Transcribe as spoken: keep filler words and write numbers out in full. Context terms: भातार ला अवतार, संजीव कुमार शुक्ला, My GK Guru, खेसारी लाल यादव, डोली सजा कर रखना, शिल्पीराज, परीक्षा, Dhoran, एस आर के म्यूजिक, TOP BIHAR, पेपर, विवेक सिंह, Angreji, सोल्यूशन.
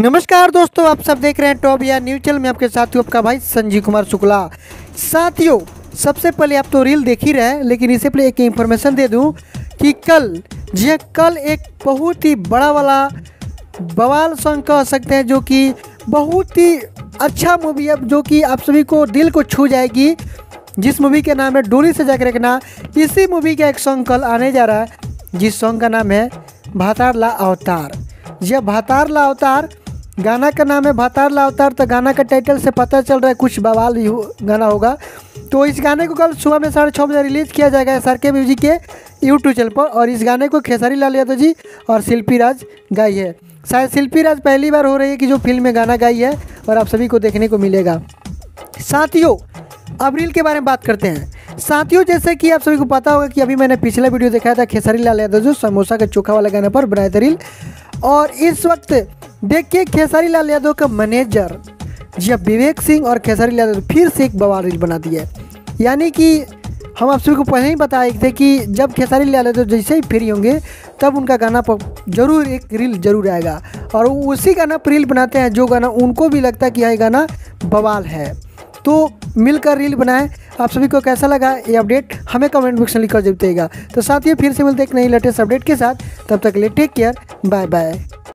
नमस्कार दोस्तों, आप सब देख रहे हैं टॉप बिहार न्यूज चैनल में आपके साथियों आपका भाई संजीव कुमार शुक्ला। साथियों, सबसे पहले आप तो रील देख ही रहे हैं, लेकिन इससे पहले एक इन्फॉर्मेशन दे दूं कि कल जी कल एक बहुत ही बड़ा वाला बवाल सॉन्ग कह सकते हैं, जो कि बहुत ही अच्छा मूवी है, जो कि आप सभी को दिल को छू जाएगी, जिस मूवी के नाम है डोली सजा कर रखना। इसी मूवी का एक सॉन्ग कल आने जा रहा है, जिस सॉन्ग का नाम है भातार ला अवतार। जी भातार ला अवतार, गाना का नाम है भातार ला अवतार। तो गाना का टाइटल से पता चल रहा है कुछ बवाल भी हो, गाना होगा। तो इस गाने को कल सुबह में साढ़े छः बजे रिलीज़ किया जाएगा एस आर के म्यूजिक के यूट्यूब चैनल पर। और इस गाने को खेसारी लाल यादव जी और शिल्पीराज गाई है। शायद शिल्पीराज पहली बार हो रही है कि जो फिल्म में गाना गाई है, और आप सभी को देखने को मिलेगा। साथियों, अब रील के बारे में बात करते हैं। साथियों, जैसे कि आप सभी को पता होगा कि अभी मैंने पिछला वीडियो दिखाया था खेसारी लाल यादव जो समोसा का चोखा वाला गाने पर बनाए थे रील। और इस वक्त देखिए खेसारी लाल यादव का मैनेजर जी विवेक सिंह और खेसारी लाल यादव फिर से एक बवाल रील बना दी है। यानी कि हम आप सभी को पहले ही बताए थे कि जब खेसारी लाल यादव जैसे ही फ्री होंगे तब उनका गाना पर जरूर एक रील जरूर आएगा, और उसी गाना पर रील बनाते हैं जो गाना उनको भी लगता है कि यह गाना बवाल है। तो मिलकर रील बनाएं। आप सभी को कैसा लगा ये अपडेट हमें कमेंट बॉक्स में लिखकर जब बताइएगा। तो साथ ही फिर से मिलते हैं एक नई लेटेस्ट अपडेट के साथ। तब तक के लिए टेक केयर, बाय बाय।